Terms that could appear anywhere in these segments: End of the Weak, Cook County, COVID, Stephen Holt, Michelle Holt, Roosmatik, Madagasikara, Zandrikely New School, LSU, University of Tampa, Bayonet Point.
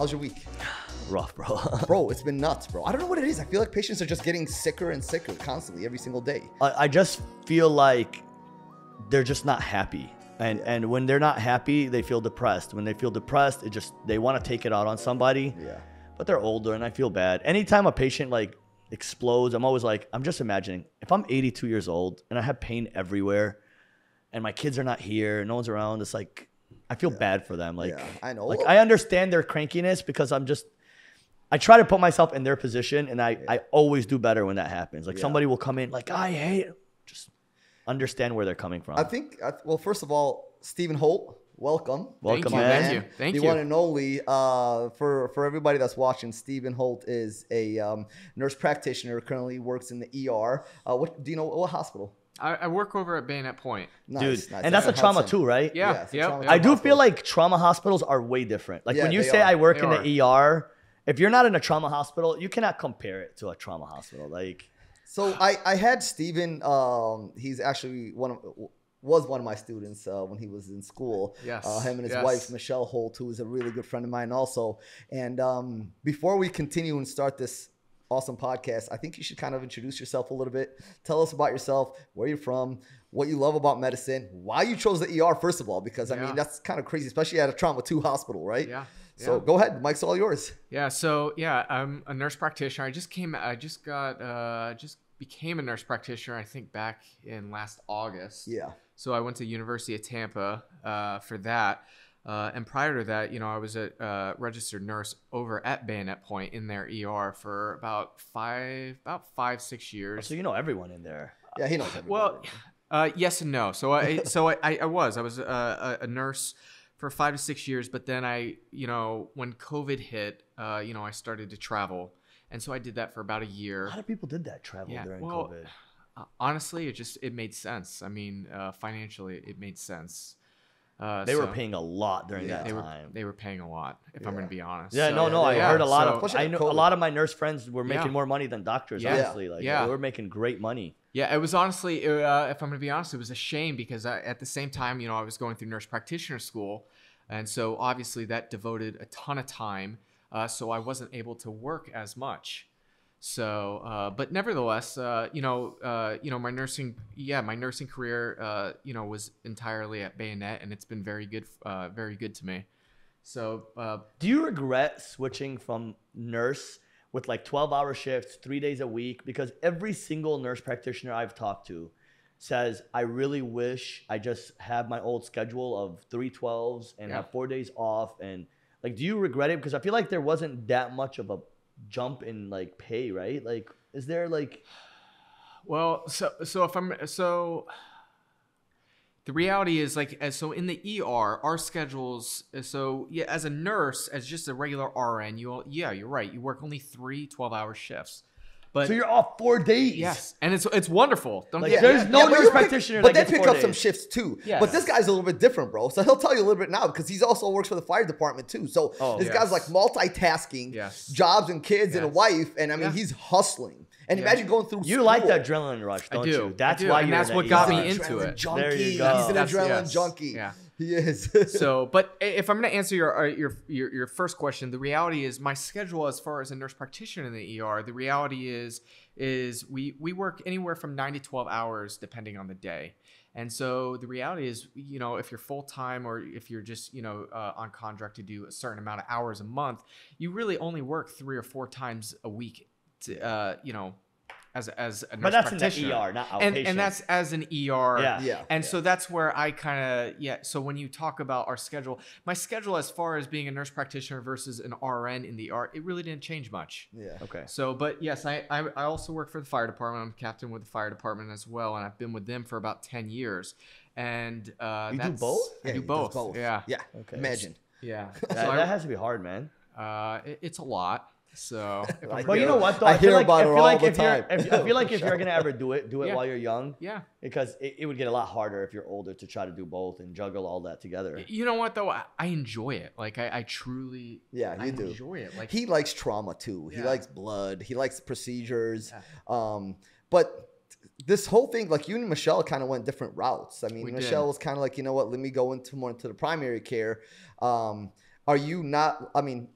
How's your week? Rough, bro. Bro, it's been nuts, bro. I don't know what it is. I feel like patients are just getting sicker and sicker constantly every single day. I just feel like they're just not happy. And when they're not happy, they feel depressed. When they feel depressed, it just, they want to take it out on somebody. Yeah. But they're older and I feel bad. Anytime a patient like explodes, I'm always like, I'm just imagining if I'm 82 years old and I have pain everywhere and my kids are not here, no one's around, it's like, I feel bad for them. Like, I know. Like, I understand their crankiness because I'm just, I try to put myself in their position and I always do better when that happens. Like somebody will come in like, I hate it. Just understand where they're coming from. I think, well, first of all, Stephen Holt, welcome. Welcome, man. Thank you. Thank you. The one and only, for everybody that's watching, Stephen Holt is a nurse practitioner, currently works in the ER. What do you know, what hospital? I work over at Bayonet Point. Nice, dude, nice. And that's a trauma too, right? Yeah. I do feel like trauma hospitals are way different. Like when you say I work in the ER, if you're not in a trauma hospital, you cannot compare it to a trauma hospital. Like, so I had Stephen, he's actually was one of my students when he was in school. Yes. Him and his wife, Michelle Holt, who is a really good friend of mine also. And before we continue and start this awesome podcast, I think you should kind of introduce yourself a little bit. Tell us about yourself, where you're from, what you love about medicine, why you chose the ER, first of all, because I mean, that's kind of crazy, especially at a trauma 2 hospital, right? Yeah. So go ahead, Mike's all yours. Yeah. So yeah, I'm a nurse practitioner. I just became a nurse practitioner, I think back in last August. Yeah. So I went to University of Tampa for that. And prior to that, you know, I was a registered nurse over at Bayonet Point in their ER for about five, 6 years. Oh, so you know everyone in there. Yeah, he knows everyone. Well, yes and no. So I was a nurse for 5 to 6 years, but then I, you know, when COVID hit, you know, I started to travel, and so I did that for about a year. A lot of people did that travel during COVID. Honestly, it made sense. I mean, financially, it made sense. They were paying a lot during that time. They were paying a lot, if I'm going to be honest. Yeah, so, I heard a lot of, I know a lot of my nurse friends were making more money than doctors, honestly. Like, they were making great money. Yeah, it was honestly, if I'm going to be honest, it was a shame because at the same time, you know, I was going through nurse practitioner school. And so obviously that devoted a ton of time. So I wasn't able to work as much. So, but nevertheless, you know, my nursing career, you know, was entirely at Bayonet, and it's been very good to me. So, do you regret switching from nurse with like 12-hour shifts, 3 days a week? Because every single nurse practitioner I've talked to says, I really wish I just have my old schedule of 3 12s and have 4 days off. And like, do you regret it? Because I feel like there wasn't that much of a jump in like pay, right? Like, is there like, well, so the reality is like, so in the ER, our schedules, so yeah, as a nurse, as just a regular RN, you're right. You work only 3 12-hour shifts. But so you're off 4 days. Yes, and it's wonderful. Don't like, there's no nurse practitioner. But they pick up some shifts too. Yes. But this guy's a little bit different, bro. So he'll tell you a little bit now because he also works for the fire department too. So this guy's like multitasking, jobs and kids and a wife, and I mean he's hustling. And imagine going through school. You like the adrenaline rush, don't you? That's why you're that's what got me into it. There you go. He's an adrenaline junkie. Yeah. He is. So, but if I'm going to answer your first question, the reality is my schedule as far as a nurse practitioner in the ER, the reality is we work anywhere from 9 to 12 hours depending on the day. And so the reality is, you know, if you're full time or if you're just, you know, on contract to do a certain amount of hours a month, you really only work 3 or 4 times a week to, you know, as a nurse practitioner. But that's an ER, not outpatient. And that's as an ER. Yeah. Yeah. And so that's where I kind of, so when you talk about our schedule, my schedule as far as being a nurse practitioner versus an RN in the ER, it really didn't change much. Yeah. Okay. So, but yes, I also work for the fire department. I'm captain with the fire department as well. And I've been with them for about 10 years. And you do both? I do both. Yeah. Yeah. Okay. Imagine. Yeah. That has to be hard, man. It's a lot. So, but you know what though, I feel like if you're gonna ever do it while you're young, because it would get a lot harder if you're older to try to do both and juggle all that together. You know what though, I enjoy it. Like I truly, I enjoy it. Like he likes trauma too. He likes blood. He likes procedures. Yeah. But this whole thing, like you and Michelle kind of went different routes. I mean, Michelle was kind of like, you know what, let me go into more into the primary care. Are you not? I mean.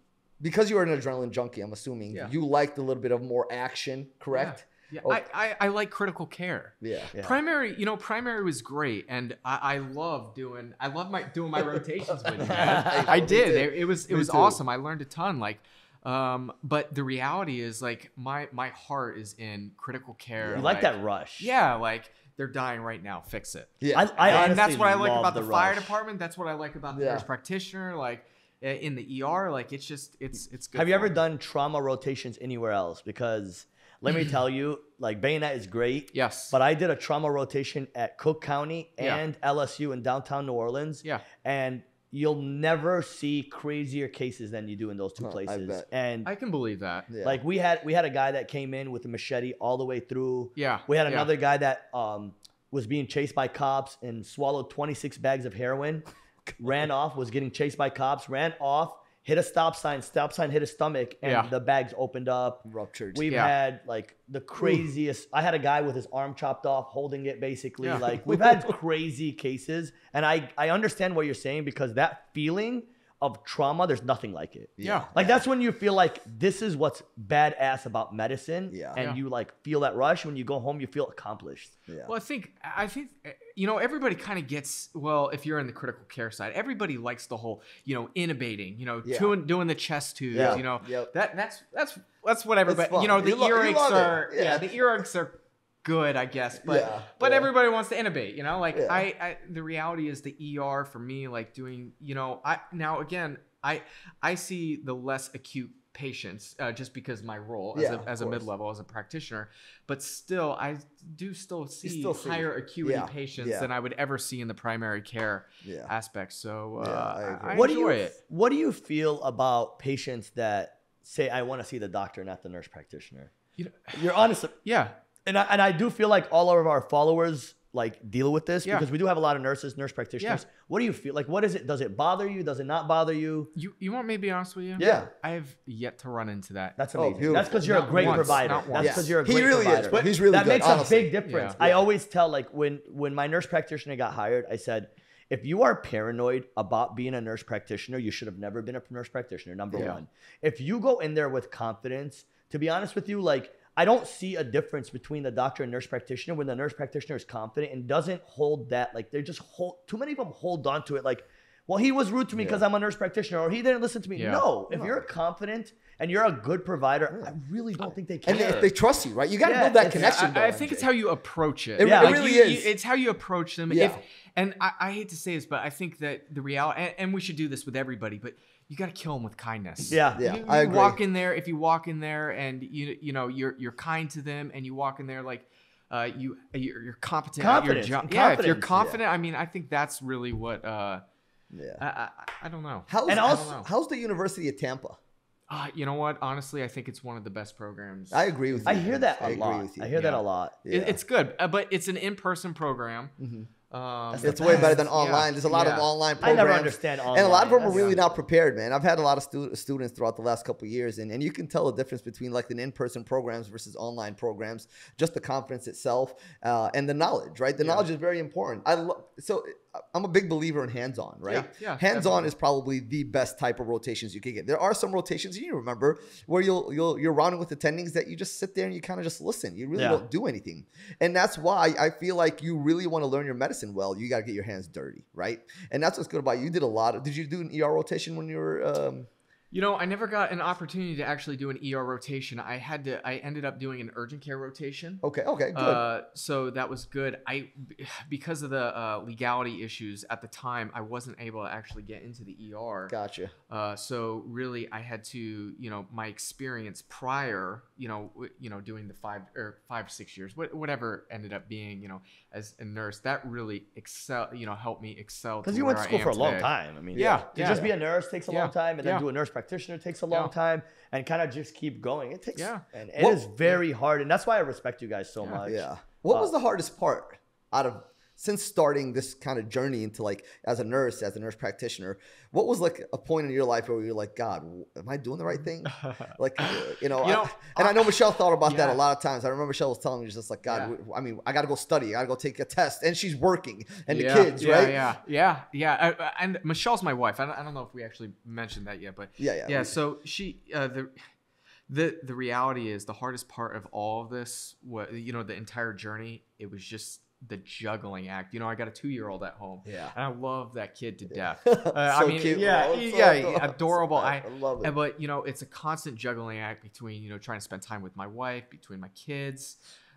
because you are an adrenaline junkie, I'm assuming, you liked a little bit of more action, correct? Yeah, yeah. I like critical care. Yeah. Primary, you know, primary was great, and I love doing my rotations with you. I did. It was awesome. I learned a ton. Like, but the reality is, like, my heart is in critical care. You like that rush. Yeah, like, they're dying right now, fix it. Yeah, and that's what I like about the fire department. That's what I like about the nurse practitioner. Like, in the ER, like, it's just, it's good. Have you ever done trauma rotations anywhere else? Because let me tell you, like, Bayonet is great. Yes. But I did a trauma rotation at Cook County and LSU in downtown New Orleans. Yeah. And you'll never see crazier cases than you do in those two places. I bet. And I can believe that. Yeah. Like, we had a guy that came in with a machete all the way through. Yeah. We had another guy that was being chased by cops and swallowed 26 bags of heroin, ran off, was getting chased by cops, ran off, hit a stop sign hit his stomach, and the bags opened up. Ruptured. We've had, like, the craziest. I had a guy with his arm chopped off, holding it, basically. Yeah. Like, we've had crazy cases. And I understand what you're saying, because that feeling of trauma, there's nothing like it. Yeah. Like, that's when you feel like this is what's badass about medicine. Yeah. And you, like, feel that rush. When you go home, you feel accomplished. Yeah. Well, I think, you know, everybody kind of gets, well, if you're in the critical care side, everybody likes the whole, you know, intubating, you know, doing the chest tubes, you know, that's what everybody, you know, the earaches are, the earaches are good, I guess, but everybody wants to intubate, you know, like the reality is the ER for me, like, doing, you know, I see the less acute patients just because my role as a mid-level, as a practitioner, but still I do still see higher acuity patients than I would ever see in the primary care aspect. So what do you feel about patients that say, I want to see the doctor, not the nurse practitioner? You know, you're honestly, and I do feel like all of our followers, like, deal with this because we do have a lot of nurses, nurse practitioners. Yeah. What do you feel like? What is it? Does it bother you? Does it not bother you? You want me to be honest with you? Yeah. I have yet to run into that. That's amazing. Oh, that's because you're a great provider. That's because you're a great provider. He really is. But he's really good. That makes a big difference. Yeah. I always tell, like, when my nurse practitioner got hired, I said, if you are paranoid about being a nurse practitioner, you should have never been a nurse practitioner, number one. If you go in there with confidence, to be honest with you, like, I don't see a difference between the doctor and nurse practitioner when the nurse practitioner is confident and doesn't hold that. Like, too many of them hold on to it. Like, well, he was rude to me because I'm a nurse practitioner, or he didn't listen to me. Yeah. No, if you're confident and you're a good provider, I really don't think they care. And if they trust you, right? You got to build that connection. I think it's how you approach it. It really is. It's how you approach them. Yeah. And I hate to say this, but I think that the reality, and we should do this with everybody, but you got to kill them with kindness. Yeah, yeah. I agree. If you walk in there and you know you're kind to them, and you walk in there like you're competent at your job. Yeah, if you're confident, I mean, I think that's really what. I don't know. How's the University of Tampa? You know what? Honestly, I think it's one of the best programs. I agree with you. I hear that a lot. Yeah. It's good, but it's an in-person program. Mm-hmm. It's way better than online. There's a lot of online programs. I never understand online. And a lot of them are really not prepared, man. I've had a lot of students throughout the last couple of years, and you can tell the difference between, like, the in-person programs versus online programs, just the confidence itself and the knowledge, right? The knowledge is very important. I'm a big believer in hands-on, right? Yeah, yeah, hands-on is probably the best type of rotations you can get. There are some rotations, you remember, where you're rounding with attendings that you just sit there and you kind of just listen. You really don't do anything. And that's why I feel like you really want to learn your medicine well, you got to get your hands dirty, right? And that's what's good about you. Did you do an ER rotation when you were... You know, I never got an opportunity to actually do an ER rotation. I ended up doing an urgent care rotation. Okay, good. So that was good. Because of the legality issues at the time, I wasn't able to actually get into the ER. Gotcha. So really, I had to, you know, my experience prior, you know, doing the 5 or 6 years, whatever ended up being, you know, as a nurse, that really helped me excel. Because you went to school for a long time. I mean, to just be a nurse takes a long time, and then do a nurse practitioner takes a long time, and kind of just keep going. It takes, and it is very hard, and that's why I respect you guys so much. Yeah. What was the hardest part out of since starting this kind of journey into like as a nurse practitioner, what was like a point in your life where you're like, God, am I doing the right thing? Like, you know, I know Michelle thought about that a lot of times. I remember Michelle was telling me just like, God, I mean, I got to go study. I got to go take a test. And she's working and the kids, right? And Michelle's my wife. I don't know if we actually mentioned that yet, but yeah. So she, the reality is the hardest part of all of this was, the entire journey. It was just the juggling act. I got a 2-year-old at home, and I love that kid to death. So I mean, cute, adorable. I love it. But it's a constant juggling act between trying to spend time with my wife, between my kids.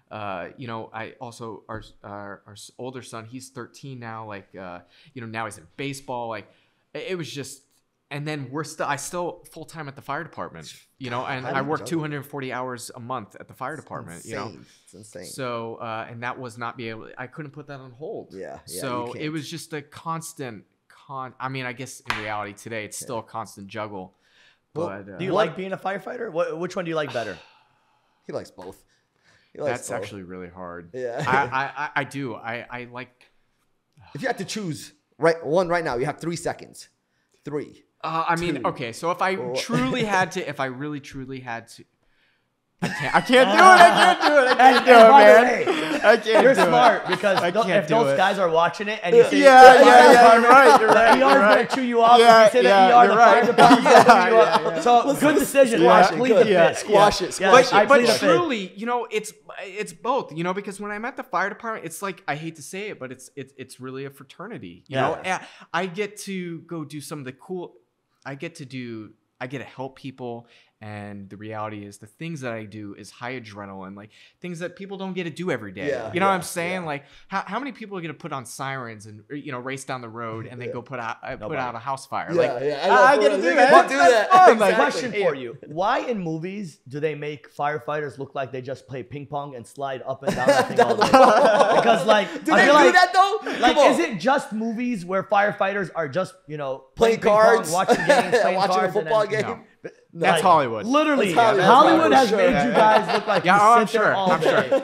I also our older son, he's 13 now. Like now he's in baseball. Like it was just. And then I still full time at the fire department, and I work 240 hours a month at the fire department, It's insane. So, and that was I couldn't put that on hold. Yeah so it was just a constant I mean, I guess in reality today, it's still a constant juggle. Well, but do you like being a firefighter? Which one do you like better? He likes both. That's both. Actually really hard. Yeah, I do. I like. If you had to choose right now, you have 3 seconds. Three. I mean, okay, so if I truly had to, I can't do it, man. I can't. You're smart because if those guys are watching it and you see, you're right. Going to chew you off. If you say that the fire department. So good decision. Squash it. But truly, it's both. Because when I'm at the fire department, it's like I hate to say it, but it's really a fraternity. I get to go do some of the cool. I get to help people. And the reality is the things that I do is high adrenaline, like things that people don't get to do every day. What I'm saying? Like how many people are going to put on sirens and, race down the road and then go put out a house fire? I get to do that. Question for you. Why in movies do they make firefighters look like they just play ping pong and slide up and down that thing all day? Because do they do that though? Is it just movies where firefighters are just, playing cards, watching games, watching a football game? No, that's Hollywood. Literally, Hollywood has made you guys look like I'm sure.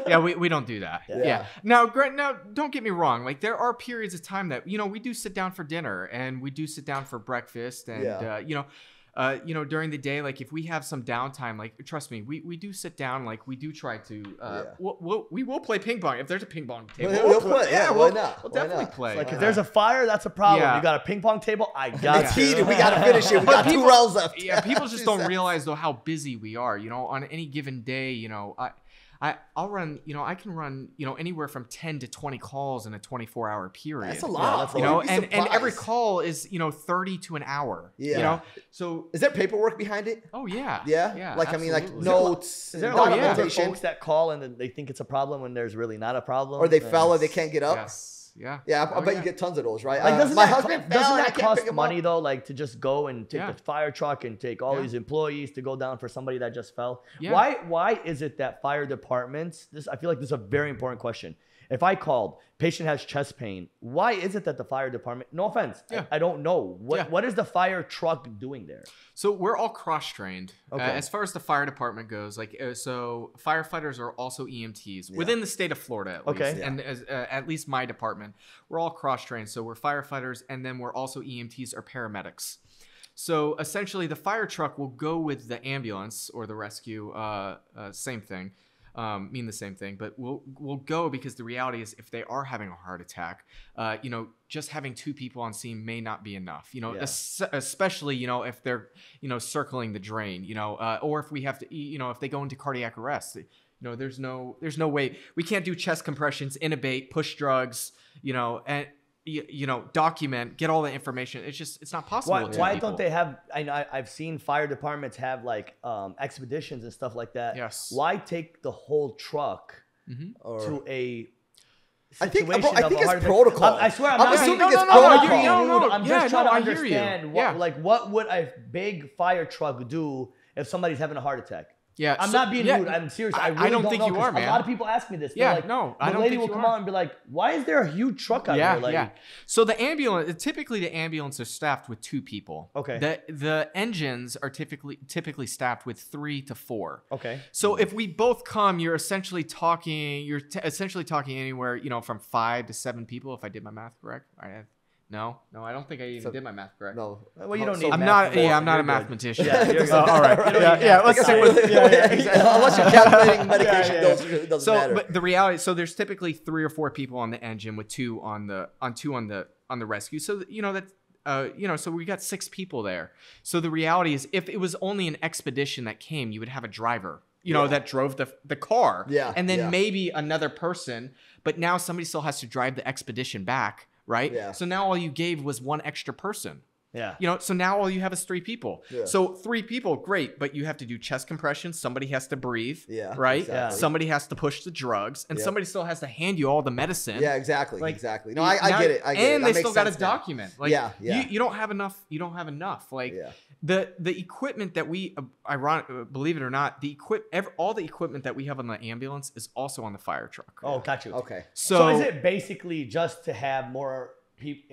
Yeah, we don't do that. Yeah. Now, Grant, don't get me wrong. Like there are periods of time that we do sit down for dinner and we do sit down for breakfast and during the day, like if we have some downtime, like trust me, we do sit down, like we do try to we will play ping pong if there's a ping pong table. We'll play. We'll definitely play. Like if there's a fire, that's a problem. You got a ping pong table, it's heated. We got to finish it. We got 2 rounds left. Yeah, people just don't realize though how busy we are. On any given day, I'll run, I can run, anywhere from 10 to 20 calls in a 24-hour period. That's a lot. That's and every call is, 30 to an hour. Yeah. So is there paperwork behind it? Oh yeah. Yeah. Like absolutely. I mean, like notes. Is there documentation? Folks that call and then they think it's a problem when there's really not a problem. Or they fell and they can't get up. Yes. Yeah, I bet you get tons of those, right? Like, doesn't that cost money though? Like to just go and take the fire truck and take all these employees to go down for somebody that just fell. Yeah. Why is it that fire departments? I feel like this is a very important question. If I called, patient has chest pain. Why is it that the fire department? No offense, I don't know. What is the fire truck doing there? So we're all cross-trained. Okay. As far as the fire department goes, so firefighters are also EMTs within the state of Florida. At least. Yeah. And at least my department, we're all cross-trained. So we're firefighters, and then we're also EMTs or paramedics. So essentially, the fire truck will go with the ambulance or the rescue. Same thing. Mean the same thing, but we'll go because the reality is if they are having a heart attack, just having 2 people on scene may not be enough, especially, if they're, circling the drain, or if we have to, if they go into cardiac arrest, there's no way we can't do chest compressions, intubate, push drugs, and document, get all the information. It's not possible. Why don't they have, I've seen fire departments have expeditions and stuff like that. Yes. Why take the whole truck to a situation? I think it's protocol. I swear, I'm assuming it's protocol. I'm just trying to understand what would a big fire truck do if somebody's having a heart attack? Yeah, I'm not being rude. I'm serious. I really don't think you are, man. A lot of people ask me this. Yeah, like, no, I don't think you are. The lady will come out and be like, "Why is there a huge truck out here?" Like, yeah. So the ambulance, typically the ambulance is staffed with 2 people. Okay. The engines are typically staffed with 3 to 4. Okay. So if we both come, you're essentially talking. You're essentially talking anywhere, you know, from 5 to 7 people. If I did my math correct, all right. No, I don't think I even did my math correct. No. Well, you don't need math. Yeah, I'm not a mathematician. All right. Yeah, let's see. Unless you're calculating medication, it doesn't matter. But the reality, so there's typically 3 or 4 people on the engine with 2 on the rescue. So, you know, that's, so we got 6 people there. So the reality is, if it was only an expedition that came, you would have a driver, you know, that drove the car. Yeah. And then maybe another person, but now somebody still has to drive the expedition back. Right. Yeah. So now all you gave was 1 extra person. Yeah. You know, so now all you have is 3 people. Yeah. So 3 people, great, but you have to do chest compression. Somebody has to breathe. Yeah. Right. Exactly. Somebody has to push the drugs, and somebody still has to hand you all the medicine. Yeah. Exactly. Like, exactly. No, I get it. I get and it. They still got to document. Like, you don't have enough. You don't have enough. Like the equipment that we, believe it or not, all the equipment that we have on the ambulance is also on the fire truck. Oh, got you. Okay. So is it basically just to have more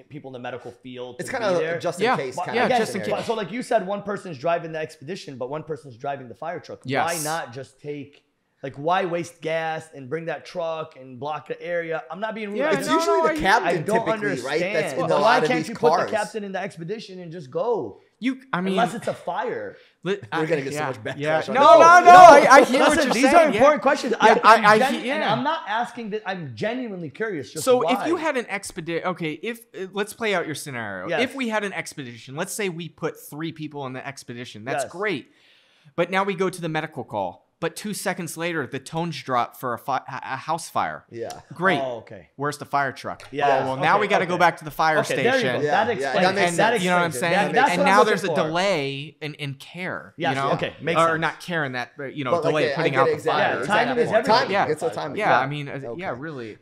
people in the medical field? It's kind of just in case. Yeah, just in case. So like you said, 1 person's driving the expedition, but 1 person's driving the fire truck. Yes. Why not just take, like, why waste gas and bring that truck and block the area? I'm not being rude. Yeah, it's usually the captain typically, right? That's in a lot of these cars. Why can't you put the captain in the expedition and just go? I mean, unless it's a fire. We're gonna get so much backlash. Yeah. No. I hear what you're saying. These are important questions. I'm not asking that. I'm genuinely curious. Just so why. If you had an expedition, okay. If let's play out your scenario. Yes. If we had an expedition, let's say we put 3 people in the expedition. That's great. But now we go to the medical call. But 2 seconds later, the tones drop for a house fire. Yeah. Great. Oh, okay. Where's the fire truck? Yeah. Oh, well, now we got to go back to the fire station. There you go. Yeah. That explains that. You know what I'm saying? And now there's a delay in care. Yeah. You know? Okay. Makes sense. Or not care in that, you know, delay putting out the fire. Yeah. Timing is everything. Yeah. It's a timing. Yeah. I mean, yeah, really.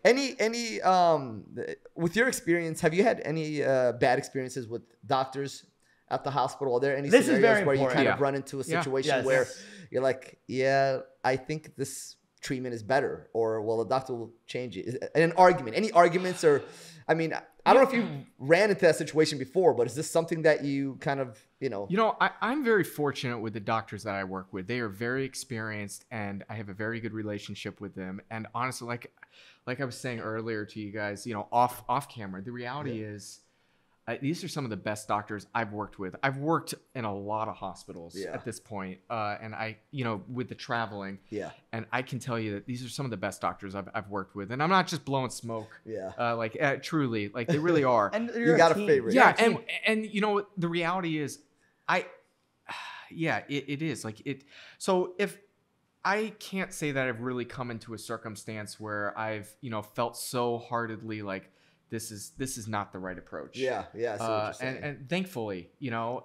With your experience, have you had any bad experiences with doctors at the hospital? Are there any scenarios where you kind of run into a situation where you're like, yeah, I think this treatment is better, or, well, the doctor will change it? An argument, any arguments? Or, I mean, I don't know if you ran into that situation before, but is this something that you kind of, you know? You know, I'm very fortunate with the doctors that I work with. They are very experienced, and I have a very good relationship with them. And honestly, like I was saying earlier to you guys, you know, off camera, the reality is, these are some of the best doctors I've worked with. I've worked in a lot of hospitals at this point, and I, you know, with the traveling, and I can tell you that these are some of the best doctors I've worked with, and I'm not just blowing smoke. Yeah, truly, like, they really are. And you got a favorite, and you know, the reality is, it is like it. So if I can't say that I've really come into a circumstance where I've, you know, felt so heartedly like, this is not the right approach. Yeah. I see what you're saying. And thankfully, you know,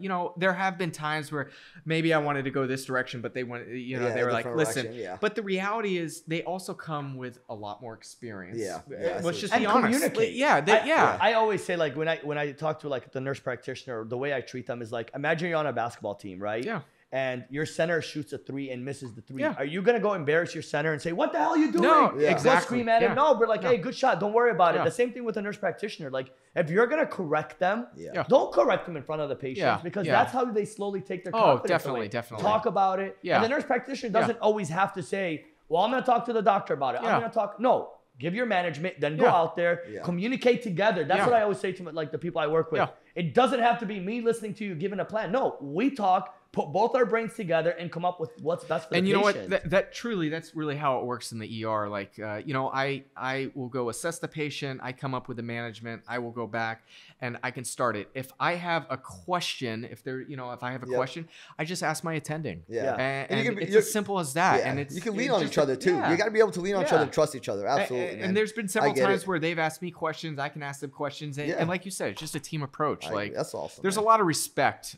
you know, there have been times where maybe I wanted to go this direction, but they went, you know, they were like, listen. Yeah. But the reality is, they also come with a lot more experience. Yeah. Let's just be honest. Communicate. I always say, like, when I talk to, like, the nurse practitioner, the way I treat them is like, imagine you're on a basketball team, right? Yeah. And your center shoots a 3 and misses the 3. Yeah. Are you going to go embarrass your center and say, what the hell are you doing? No, exactly. Scream at him? No, but like, hey, good shot. Don't worry about it. The same thing with a nurse practitioner. Like, if you're going to correct them, don't correct them in front of the patient, because that's how they slowly take their confidence. Oh, definitely. Talk about it. Yeah. And the nurse practitioner doesn't always have to say, well, I'm going to talk to the doctor about it. I'm going to talk. No, give your management, then go out there, communicate together. That's what I always say to, like, the people I work with. Yeah. It doesn't have to be me listening to you giving a plan. No, we talk. Put both our brains together and come up with what's best for the patient. And you know what? That's really how it works in the ER. Like, you know, I will go assess the patient. I come up with the management. I will go back and I can start it. If I have a question, if I have a question, I just ask my attending. Yeah. And it's as simple as that. Yeah. And you can lean on each other too. Yeah. You got to be able to lean on each other and trust each other. Absolutely. And there's been several times where they've asked me questions. I can ask them questions. And like you said, it's just a team approach. Like, that's awesome. There's a lot of respect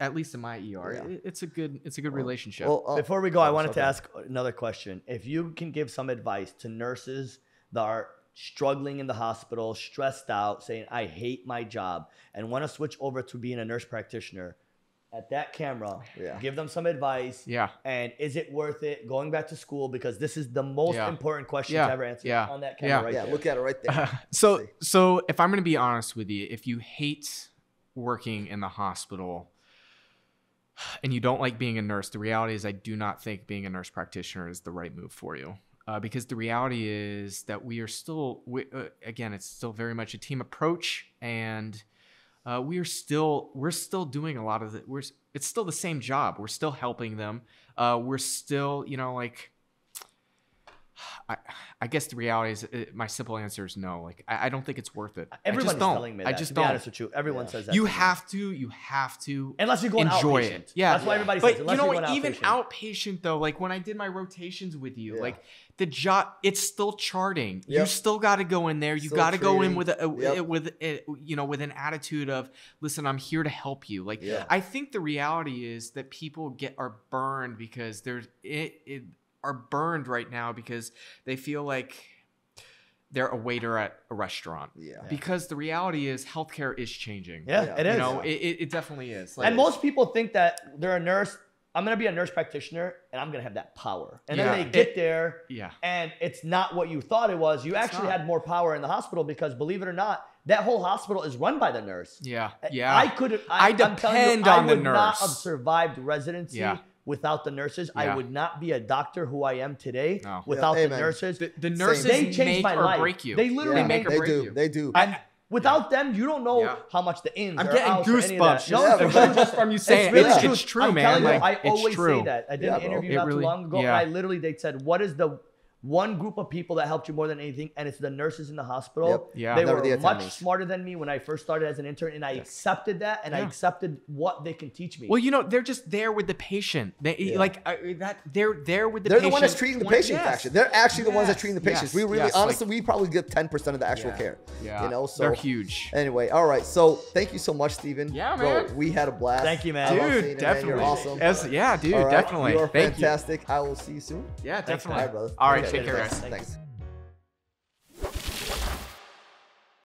at least in my ER, it's a good relationship. Well, before we go, I wanted to ask another question. If you can give some advice to nurses that are struggling in the hospital, stressed out, saying, I hate my job and want to switch over to being a nurse practitioner, at that camera, give them some advice. And is it worth it going back to school? Because this is the most important question to ever answer on that camera right there. Look at it right there. So if I'm going to be honest with you, if you hate working in the hospital and you don't like being a nurse, the reality is I do not think being a nurse practitioner is the right move for you. Because the reality is that we are still, again, it's still very much a team approach, and we're still doing a lot of the, it's still the same job. We're still helping them. We're still, you know, like, I guess the reality is my simple answer is no. Like, I don't think it's worth it. Everyone's telling me that. I just don't. To be honest with you, everyone says that. You have to. Unless you're going enjoy outpatient. It. Yeah. That's why everybody says. But you know what? Even outpatient though, like when I did my rotations with you, like the job, it's still charting. You still got to go in there. You got to go in with with an attitude of, listen, I'm here to help you. Like I think the reality is that people are burned because are burned right now because they feel like they're a waiter at a restaurant. Yeah. Because the reality is healthcare is changing. Yeah, it is. You know, it definitely is. Like, and most people think that they're a nurse. I'm going to be a nurse practitioner and I'm going to have that power. And then they get there and it's not what you thought it was. You actually had more power in the hospital because, believe it or not, that whole hospital is run by the nurse. Yeah. Yeah. I depend on the nurse. I would not have survived residency. Yeah. Without the nurses, I would not be a doctor who I am today. No. Without the nurses, the nurses make or break you. They literally make or break you. They do. And without them, you don't know how much the ins. I'm getting goosebumps. No, just from you saying it's true, man. Like, I always say that. I did an interview not too long ago. I literally they said, "What is the one group of people that helped you more than anything?" And it's the nurses in the hospital. Yep. Yeah. They were much smarter than me when I first started as an intern, and I accepted that, and I accepted what they can teach me. Well, you know, they're just there with the patient. They they're there with the patient. They're the one that's treating the patient, actually. They're actually the ones that are treating the patients. We really, honestly, we probably get 10% of the actual care. Yeah. You know, so. They're huge. Anyway, all right. So thank you so much, Stephen. Yeah, man. Bro, we had a blast. Thank you, man. Dude, definitely. You're awesome. Yeah, dude, definitely. You're fantastic. I will see you soon. Yeah, definitely. All right, brother. All right. Take care, guys. Thanks.